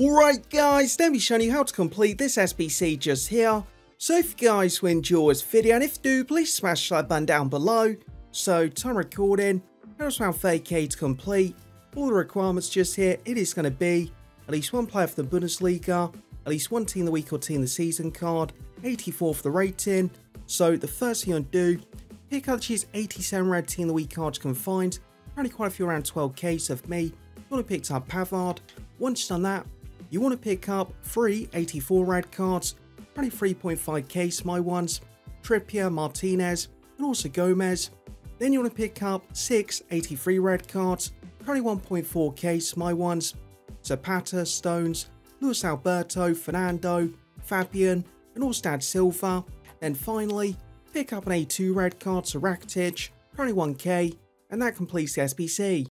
Alright guys, let me show you how to complete this SBC just here. So if you guys will enjoy this video, and if you do, please smash that button down below. So time recording, here's round 5k to complete. All the requirements just here, it is going to be at least one player for the Bundesliga, at least one team of the week or team of the season card, 84 for the rating. So the first thing you do, pick out the 87 red team of the week card you can find. Only quite a few, around 12k, so for me, you want to pick up Pavard. Once you've done that, you want to pick up 3 84 red cards, only 3.5k Smy ones, Trippier, Martinez, and also Gomez. Then you want to pick up 6 83 red cards, only 1.4k Smy ones, Zapata, Stones, Luis Alberto, Fernando, Fabian, and Orstad Silva. Then finally, pick up an A2 red card to Rakitic, only 1k, and that completes the SBC.